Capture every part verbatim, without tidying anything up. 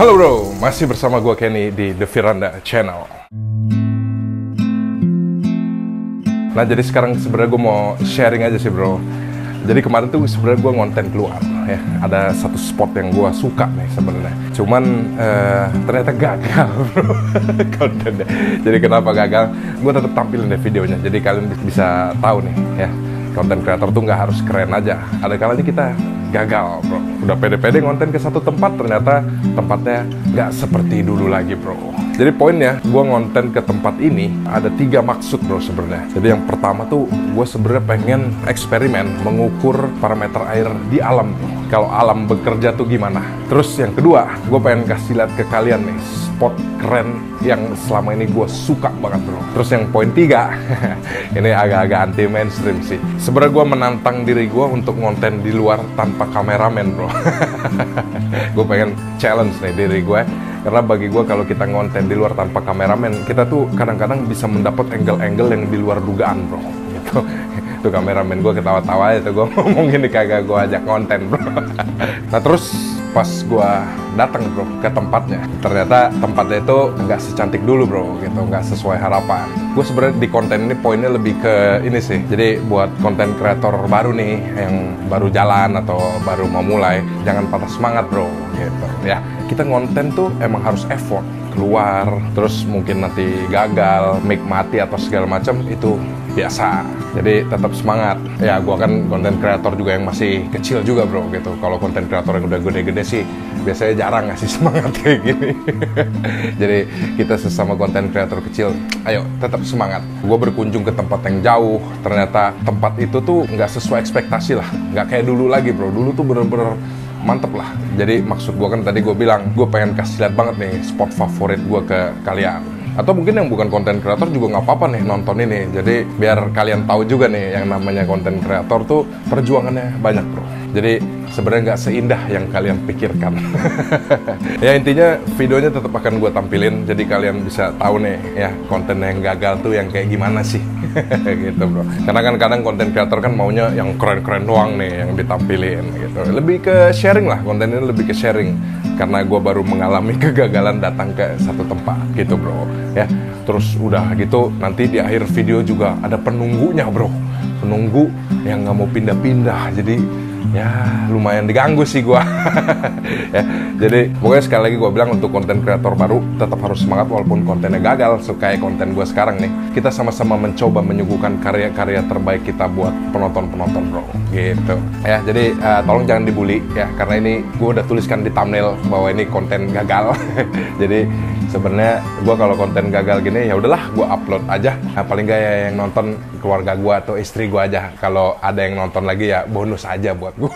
Halo bro, masih bersama gue Kenny di The Viranda Channel. Nah jadi sekarang sebenarnya gue mau sharing aja sih bro. Jadi kemarin tuh sebenarnya gue ngonten keluar ya. Ada satu spot yang gue suka nih sebenarnya. Cuman uh, ternyata gagal bro. Jadi kenapa gagal? Gue tetap tampilin deh videonya. Jadi kalian bisa tahu nih ya. Konten kreator tuh nggak harus keren aja. Ada kalanya kita gagal, bro. Udah pede-pede konten ke satu tempat, ternyata tempatnya nggak seperti dulu lagi, bro. Jadi poinnya, gue ngonten ke tempat ini ada tiga maksud, bro, sebenarnya. Jadi yang pertama tuh, gue sebenarnya pengen eksperimen, mengukur parameter air di alam. Kalau alam bekerja tuh gimana? Terus yang kedua, gue pengen kasih lihat ke kalian nih spot keren yang selama ini gue suka banget, bro. Terus yang poin tiga, ini agak-agak anti mainstream sih. Sebenarnya gue menantang diri gue untuk ngonten di luar tanpa kameramen, bro. Gue pengen challenge nih diri gue, karena bagi gue kalau kita ngonten di luar tanpa kameramen, kita tuh kadang-kadang bisa mendapat angle-angle yang di luar dugaan, bro. Gitu. Tuh kameramen gue ketawa-tawa aja tuh, gue ngomongin nih kagak gue ajak konten bro. Nah terus pas gue datang bro ke tempatnya, ternyata tempatnya itu nggak secantik dulu bro gitu, nggak sesuai harapan. Gue sebenarnya di konten ini poinnya lebih ke ini sih. Jadi buat konten kreator baru nih yang baru jalan atau baru mau mulai, jangan patah semangat bro gitu ya. Kita konten tuh emang harus effort keluar, terus mungkin nanti gagal, mic mati atau segala macam itu biasa. Jadi tetap semangat. Ya gua kan konten kreator juga yang masih kecil juga bro gitu. Kalau konten kreator yang udah gede-gede sih biasanya jarang ngasih semangat kayak gini. Jadi kita sesama konten kreator kecil, ayo tetap semangat. Gua berkunjung ke tempat yang jauh, ternyata tempat itu tuh nggak sesuai ekspektasi lah. Nggak kayak dulu lagi bro. Dulu tuh bener-bener mantep lah. Jadi maksud gue kan tadi gue bilang gue pengen kasih lihat banget nih spot favorit gue ke kalian. Atau mungkin yang bukan konten kreator juga nggak apa-apa nih nonton ini. Jadi biar kalian tahu juga nih, yang namanya konten kreator tuh perjuangannya banyak bro. Jadi sebenarnya nggak seindah yang kalian pikirkan. Ya intinya videonya tetap akan gue tampilin. Jadi kalian bisa tahu nih ya, konten yang gagal tuh yang kayak gimana sih. Gitu bro. Karena kan kadang konten kreator kan maunya yang keren-keren doang nih yang ditampilin gitu. Lebih ke sharing lah, konten ini lebih ke sharing. Karena gue baru mengalami kegagalan datang ke satu tempat gitu bro. Ya terus udah gitu nanti di akhir video juga ada penunggunya bro. Penunggu yang nggak mau pindah-pindah. Jadi ya lumayan diganggu sih gua. Ya, jadi pokoknya sekali lagi gua bilang untuk konten kreator baru tetap harus semangat walaupun kontennya gagal. So kayak konten gua sekarang nih, kita sama-sama mencoba menyuguhkan karya-karya terbaik kita buat penonton-penonton bro gitu ya. Jadi uh, tolong jangan dibully ya, karena ini gua udah tuliskan di thumbnail bahwa ini konten gagal. Jadi sebenarnya gua kalau konten gagal gini ya udahlah gua upload aja. Nah, paling gak ya yang nonton keluarga gua atau istri gua aja. Kalau ada yang nonton lagi ya bonus aja buat gua.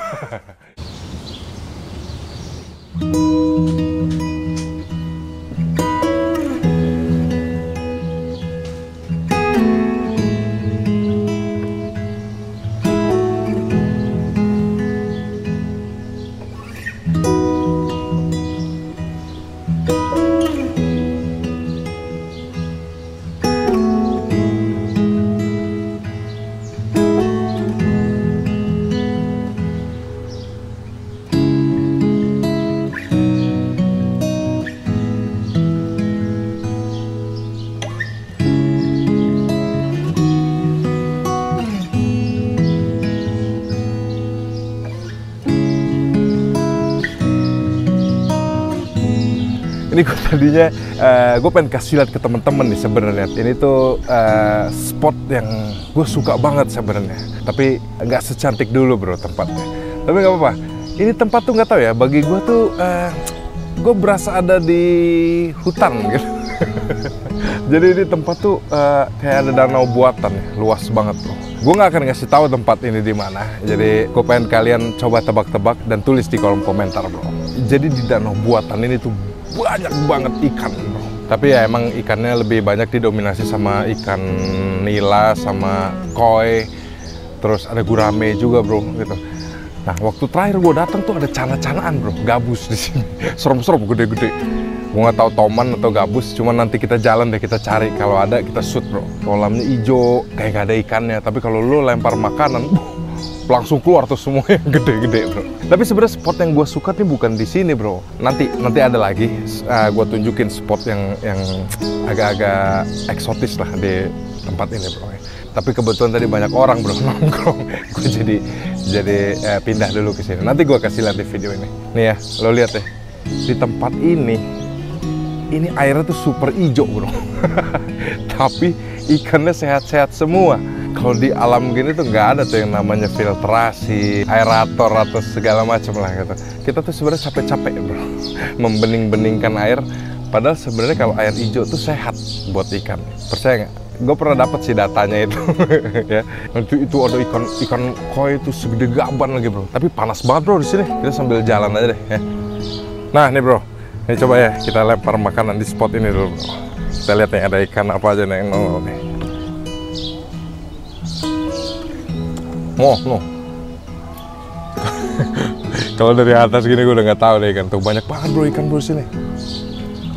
Ini gue tadinya, uh, gue pengen kasih lihat ke temen-temen nih sebenarnya. Ini tuh uh, spot yang gue suka banget sebenarnya. Tapi nggak secantik dulu bro tempatnya. Tapi nggak apa-apa. Ini tempat tuh nggak tahu ya. Bagi gue tuh, uh, gue berasa ada di hutan gitu. Jadi ini tempat tuh uh, kayak ada danau buatan ya, luas banget bro. Gue nggak akan ngasih tahu tempat ini di mana. Jadi gue pengen kalian coba tebak-tebak dan tulis di kolom komentar bro. Jadi di danau buatan ini tuh banyak banget ikan bro. Tapi ya emang ikannya lebih banyak didominasi sama ikan nila, sama koi, terus ada gurame juga bro gitu. Nah waktu terakhir gue datang tuh ada cana-canaan bro, gabus di sini, serem-serem gede-gede. Gue nggak tahu toman atau gabus, cuman nanti kita jalan deh kita cari. Kalau ada kita shoot bro. Kolamnya hijau, kayak gak ada ikannya. Tapi kalau lo lempar makanan, langsung keluar tuh semuanya gede-gede, bro. Tapi sebenarnya spot yang gue suka nih bukan di sini, bro. Nanti nanti ada lagi uh, gue tunjukin spot yang yang agak-agak eksotis lah di tempat ini, bro. Tapi kebetulan tadi banyak orang, bro, nongkrong. Gue jadi jadi uh, pindah dulu ke sini. Nanti gue kasih lihat di video ini. Nih ya, lo lihat deh. Di tempat ini, ini airnya tuh super hijau, bro. Tapi ikannya sehat-sehat semua. Kalau di alam gini tuh nggak ada tuh yang namanya filtrasi, aerator atau segala macam lah gitu. Kita tuh sebenarnya capek-capek, bro, membening-beningkan air. Padahal sebenarnya kalau air hijau tuh sehat buat ikan. Percaya nggak? Gue pernah dapat sih datanya itu. Ya. Itu itu ada ikan ikan koi itu segede gaban lagi, bro. Tapi panas banget, bro, di sini. Kita sambil jalan aja deh. Ya. Nah, nih, bro. Ini coba ya kita lempar makanan di spot ini dulu, bro. Kita lihat nih ada ikan apa aja nih yang nongol nih. Oh, no. Kalau dari atas gini gue udah nggak tahu deh ikan. Tuh banyak banget, bro, ikan, bro, sini.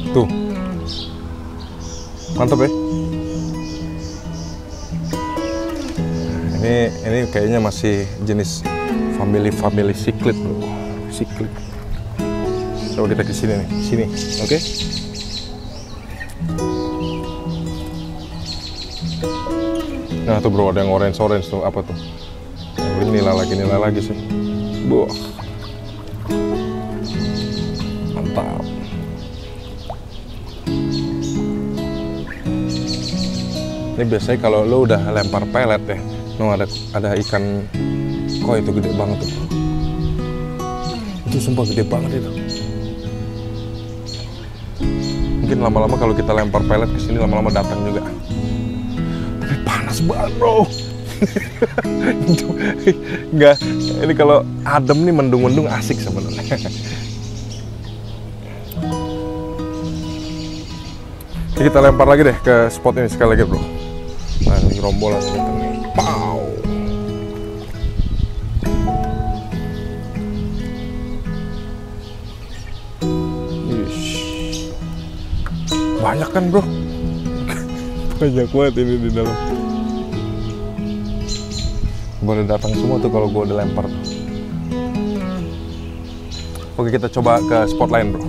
Tuh. Mantap ya. Ini ini kayaknya masih jenis family-family cichlid, bro. Cichlid. Coba kita ke sini nih, sini. Oke. Okay? Nah, tuh, bro, ada yang orange-orange tuh, apa tuh? Oh, ini nila lagi, nila lagi sih. Buah. Mantap. Ini biasanya kalau lo udah lempar pelet ya. No, ada ada ikan koi itu gede banget tuh. Itu sumpah gede banget itu. Mungkin lama-lama kalau kita lempar pelet ke sini lama-lama datang juga. Tapi panas banget, bro. Enggak, ini kalau adem nih mendung-mendung asik sebenarnya. Kita lempar lagi deh ke spot ini sekali lagi, bro. Nah, ini gerombolan ini. Wow. Banyak kan, bro? Banyak banget ini di dalam. Boleh datang semua tuh kalau gue udah lempar. Oke, kita coba ke spot lain, bro.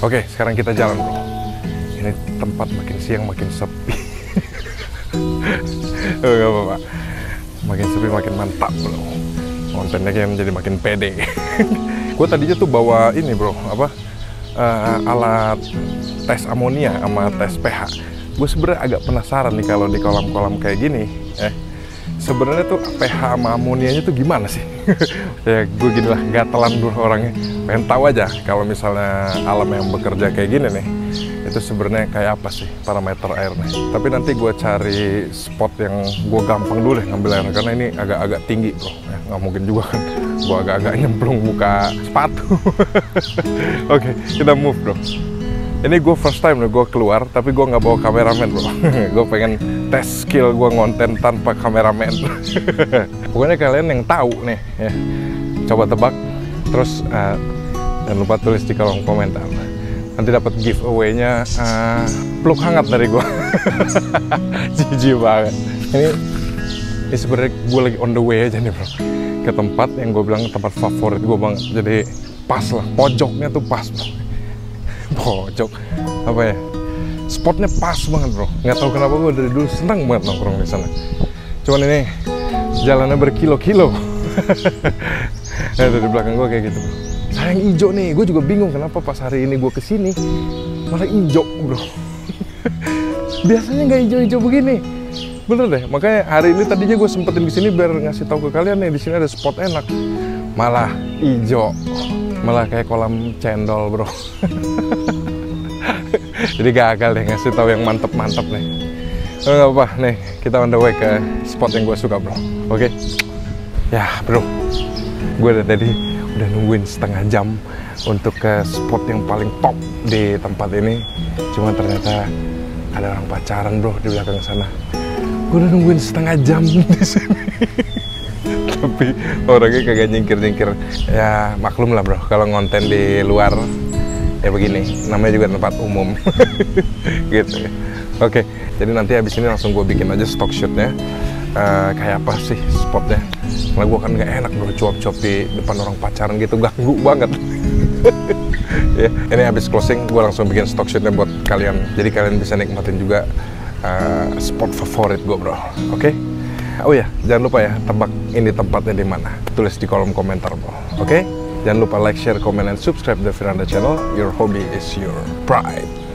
Oke, sekarang kita jalan, bro. Ini tempat makin siang makin sepi. Oh, gak apa-apa. Makin sepi makin mantap, bro. Kontennya kan jadi makin pede. Gue tadinya tuh bawa ini, bro, apa uh, alat tes amonia sama tes pH. Gue sebenarnya agak penasaran nih kalau di kolam-kolam kayak gini, eh sebenarnya tuh pH sama amonianya tuh gimana sih? Ya gue gini lah, gatelan dulu orangnya. Pengen tahu aja kalau misalnya alam yang bekerja kayak gini nih, itu sebenarnya kayak apa sih parameter airnya. Tapi nanti gue cari spot yang gue gampang dulu deh ngambil air, karena ini agak-agak tinggi, bro. Ya, nggak mungkin juga kan gue agak-agak nyemplung buka sepatu. Oke, kita move, bro. Ini gue first time loh gue keluar, tapi gue nggak bawa kameramen, bro. Gue pengen tes skill gue ngonten tanpa kameramen. Pokoknya kalian yang tahu nih, ya, coba tebak. Terus uh, jangan lupa tulis di kolom komentar. Nanti dapat giveaway-nya uh, peluk hangat dari gue. Jijik banget. Ini, ini sebenarnya gue lagi on the way aja nih, bro. Ke tempat yang gue bilang tempat favorit gue banget. Jadi pas lah, pojoknya tuh pas, bro. Pojok apa ya, spotnya pas banget bro. Nggak tahu kenapa gue dari dulu seneng banget nongkrong di sana. Cuman ini jalannya berkilo-kilo. Nah, dari belakang gue kayak gitu bro. Sayang hijau nih, gue juga bingung kenapa pas hari ini gue kesini malah hijau bro. Biasanya nggak hijau-hijau begini, bener deh. Makanya hari ini tadinya gue sempetin kesini biar ngasih tahu ke kalian nih di sini ada spot enak, malah hijau, malah kayak kolam cendol bro. Jadi gagal deh ngasih tahu yang mantep-mantep nih. Oh, nggak apa-apa nih, kita on the way ke spot yang gue suka bro. Oke, okay? Ya bro, gue udah tadi udah nungguin setengah jam untuk ke spot yang paling top di tempat ini. Cuma ternyata ada orang pacaran bro di belakang sana. Gue udah nungguin setengah jam di sini. Tapi orangnya kagak nyingkir-nyingkir. Ya maklum lah bro, kalau ngonten di luar ya begini, namanya juga tempat umum. Gitu ya. Oke, jadi nanti habis ini langsung gue bikin aja stock shootnya. Uh, kayak apa sih spotnya? Karena gue kan gak enak bro cuap-cuap di depan orang pacaran gitu, ganggu banget. Ya, ini habis closing gue langsung bikin stock shootnya buat kalian, jadi kalian bisa nikmatin juga uh, spot favorit gue bro. Oke, okay? Oh ya, jangan lupa ya tebak ini tempatnya di mana, tulis di kolom komentar bro. Oke, okay? Jangan lupa like, share, comment, and subscribe The Viranda Channel. Your hobby is your pride.